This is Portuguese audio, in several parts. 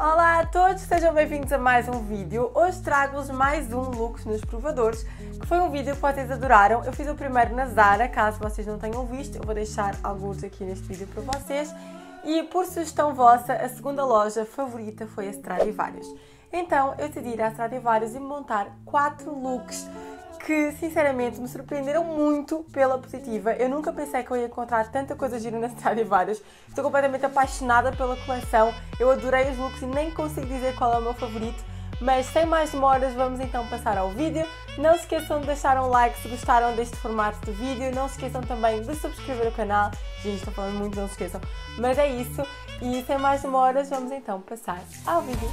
Olá a todos, sejam bem-vindos a mais um vídeo. Hoje trago-vos mais um Looks nos Provadores, que foi um vídeo que vocês adoraram. Eu fiz o primeiro na Zara, caso vocês não tenham visto, eu vou deixar alguns aqui neste vídeo para vocês. E por sugestão vossa, a segunda loja favorita foi a Stradivarius. Então eu decidi ir à Stradivarius e montar 4 looks que sinceramente me surpreenderam muito pela positiva. Eu nunca pensei que eu ia encontrar tanta coisa gira na Stradivarius. Estou completamente apaixonada pela coleção, eu adorei os looks e nem consigo dizer qual é o meu favorito. Mas sem mais demoras vamos então passar ao vídeo. Não se esqueçam de deixar um like se gostaram deste formato de vídeo. Não se esqueçam também de subscrever o canal. Gente, estou falando muito, não se esqueçam. Mas é isso, e sem mais demoras vamos então passar ao vídeo.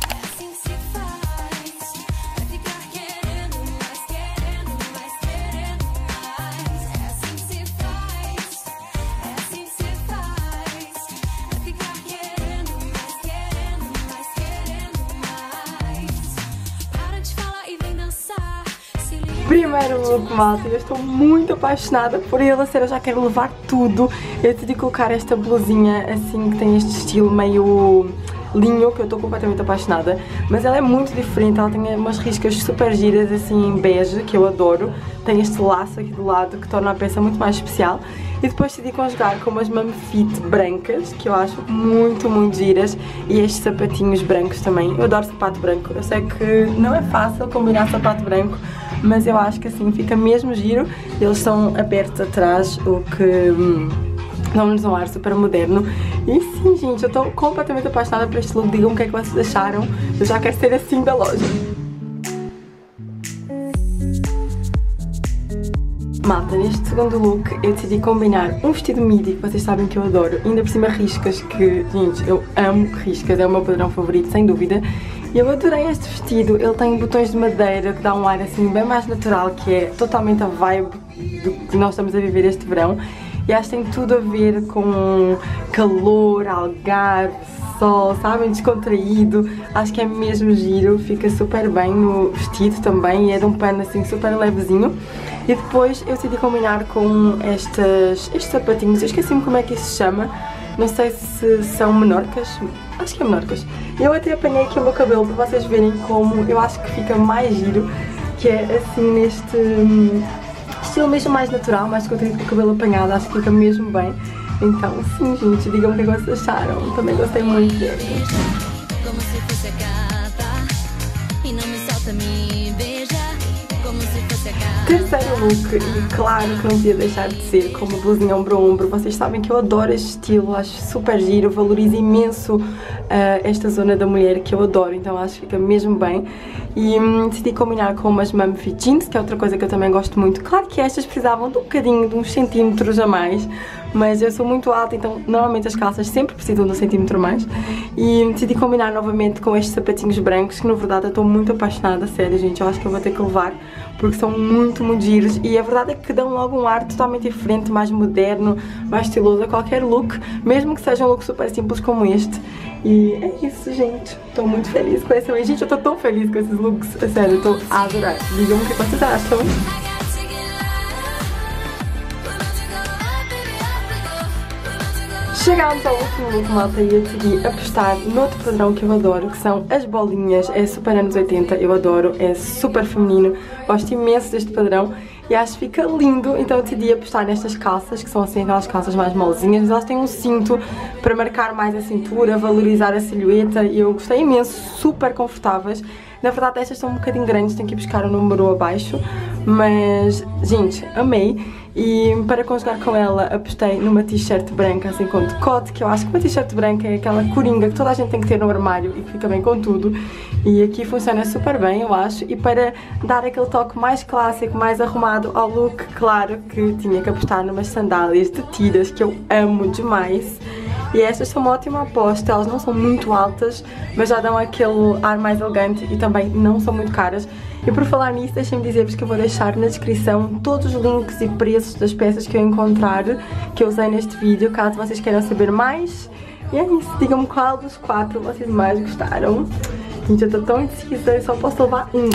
Primeiro look, malta, eu estou muito apaixonada por ele, a sério, eu já quero levar tudo. Eu decidi colocar esta blusinha assim, que tem este estilo meio linho, que eu estou completamente apaixonada. Mas ela é muito diferente, ela tem umas riscas super giras assim, bege, que eu adoro. Tem este laço aqui do lado, que torna a peça muito mais especial. E depois decidi conjugar com umas mom fit brancas, que eu acho muito, muito giras. E estes sapatinhos brancos também, eu adoro sapato branco. Eu sei que não é fácil combinar sapato branco, mas eu acho que assim fica mesmo giro. Eles são abertos atrás, o que dão-nos um ar super moderno. E sim, gente, eu estou completamente apaixonada por este look. Digam o que é que vocês acharam, eu já quero ser assim da loja. Malta, neste segundo look eu decidi combinar um vestido midi, que vocês sabem que eu adoro, ainda por cima riscas, que, gente, eu amo riscas, é o meu padrão favorito, sem dúvida. E eu adorei este vestido, ele tem botões de madeira que dá um ar assim bem mais natural, que é totalmente a vibe do que nós estamos a viver este verão. E acho que tem tudo a ver com calor, algarve, sol, sabem, descontraído. Acho que é mesmo giro, fica super bem no vestido também, e é de um pano assim super levezinho. E depois eu decidi combinar com estes sapatinhos, eu esqueci-me como é que isso se chama, não sei se são menorcas, acho que é menorcas. Eu até apanhei aqui o meu cabelo para vocês verem como eu acho que fica mais giro, que é assim neste estilo mesmo mais natural, mais contraído, com o cabelo apanhado, acho que fica mesmo bem. Então sim, gente, digam o que vocês acharam, também gostei muito dele. Terceiro look, e claro que não podia deixar de ser, com uma blusinha ombro a ombro. Vocês sabem que eu adoro este estilo, acho super giro, valorizo imenso esta zona da mulher, que eu adoro, então acho que fica mesmo bem. E decidi combinar com umas mom fit jeans, que é outra coisa que eu também gosto muito. Claro que estas precisavam de um bocadinho, de uns centímetros a mais, mas eu sou muito alta, então normalmente as calças sempre precisam de um centímetro a mais. E decidi combinar novamente com estes sapatinhos brancos, que na verdade eu estou muito apaixonada, sério, gente, eu acho que eu vou ter que levar, porque são muito, muito giros, e a verdade é que dão logo um ar totalmente diferente, mais moderno, mais estiloso a qualquer look, mesmo que seja um look super simples como este. E é isso, gente, estou muito feliz com essa, gente, eu estou tão feliz com esses looks, a sério, estou a adorar. Digam-me o que vocês acham. Chegámos ao último look, malta, e eu decidi apostar noutro padrão que eu adoro, que são as bolinhas. É super anos 80, eu adoro, é super feminino, gosto imenso deste padrão e acho que fica lindo. Então eu decidi apostar nestas calças, que são assim aquelas calças mais molezinhas, mas elas têm um cinto para marcar mais a cintura, valorizar a silhueta, e eu gostei imenso, super confortáveis. Na verdade estas são um bocadinho grandes, tenho que ir buscar o número abaixo, mas, gente, amei. E para conjugar com ela apostei numa t-shirt branca assim com decote, que eu acho que uma t-shirt branca é aquela coringa que toda a gente tem que ter no armário e que fica bem com tudo, e aqui funciona super bem, eu acho. E para dar aquele toque mais clássico, mais arrumado ao look, claro que tinha que apostar numas sandálias de tiras, que eu amo demais. E estas são uma ótima aposta, elas não são muito altas, mas já dão aquele ar mais elegante e também não são muito caras. E por falar nisso, deixem-me dizer-vos que eu vou deixar na descrição todos os links e preços das peças que eu encontrar, que eu usei neste vídeo, caso vocês queiram saber mais. E é isso, digam-me qual dos 4 vocês mais gostaram. Gente, eu estou tão indecisa, eu só posso levar um.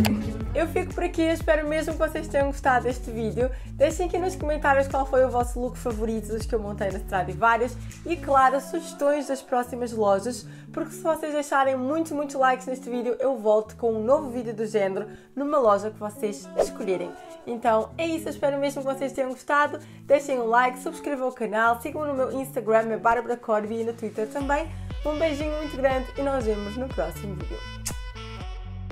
Eu fico por aqui, eu espero mesmo que vocês tenham gostado deste vídeo. Deixem aqui nos comentários qual foi o vosso look favorito dos que eu montei na Stradivarius e, claro, sugestões das próximas lojas, porque se vocês deixarem muitos likes neste vídeo, eu volto com um novo vídeo do género numa loja que vocês escolherem. Então é isso, eu espero mesmo que vocês tenham gostado. Deixem um like, subscrevam o canal, sigam-me no meu Instagram, é Bárbara Corby, e no Twitter também. Um beijinho muito grande e nós vemos no próximo vídeo.